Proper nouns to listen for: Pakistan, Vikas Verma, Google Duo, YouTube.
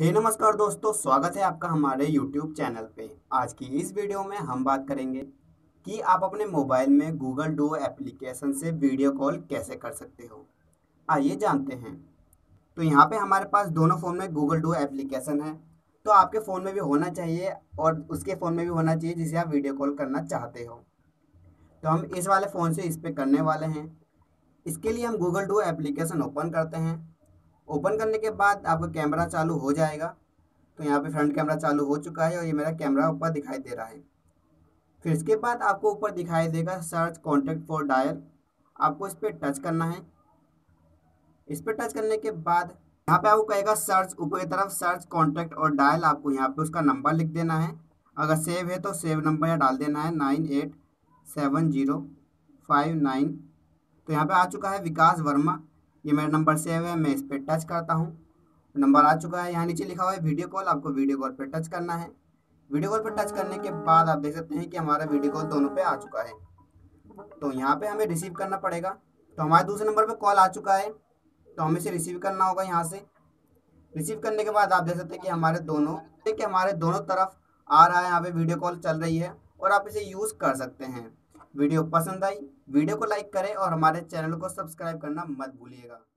हे नमस्कार दोस्तों, स्वागत है आपका हमारे YouTube चैनल पे। आज की इस वीडियो में हम बात करेंगे कि आप अपने मोबाइल में Google Duo एप्लीकेशन से वीडियो कॉल कैसे कर सकते हो। आइए जानते हैं। तो यहाँ पे हमारे पास दोनों फ़ोन में Google Duo एप्लीकेशन है, तो आपके फ़ोन में भी होना चाहिए और उसके फ़ोन में भी होना चाहिए जिसे आप वीडियो कॉल करना चाहते हो। तो हम इस वाले फ़ोन से इस पर करने वाले हैं। इसके लिए हम Google Duo एप्लीकेशन ओपन करते हैं। ओपन करने के बाद आपका कैमरा चालू हो जाएगा। तो यहाँ पे फ्रंट कैमरा चालू हो चुका है और ये मेरा कैमरा ऊपर दिखाई दे रहा है। फिर इसके बाद आपको ऊपर दिखाई देगा सर्च कॉन्टैक्ट फॉर डायल। आपको इस पर टच करना है। इस पर टच करने के बाद यहाँ पे आपको कहेगा सर्च, ऊपर की तरफ सर्च कॉन्टैक्ट और डायल। आपको यहाँ पे उसका नंबर लिख देना है। अगर सेव है तो सेव नंबर यहाँ डाल देना है 987059। तो यहाँ पर आ चुका है विकास वर्मा, ये मेरा नंबर सेव है। मैं इस पर टच करता हूँ, नंबर आ चुका है। यहाँ नीचे लिखा हुआ है वीडियो कॉल, आपको वीडियो कॉल पर टच करना है। वीडियो कॉल पर टच करने के बाद आप देख सकते हैं कि हमारा वीडियो कॉल दोनों पे आ चुका है। तो यहाँ पे हमें रिसीव करना पड़ेगा। तो हमारे दूसरे नंबर पे कॉल आ चुका है, तो हमें इसे रिसीव करना होगा। यहाँ से रिसीव करने के बाद आप देख सकते हैं कि हमारे दोनों तरफ आ रहा है, यहाँ पे वीडियो कॉल चल रही है और आप इसे यूज़ कर सकते हैं। वीडियो पसंद आई, वीडियो को लाइक करें और हमारे चैनल को सब्सक्राइब करना मत भूलिएगा।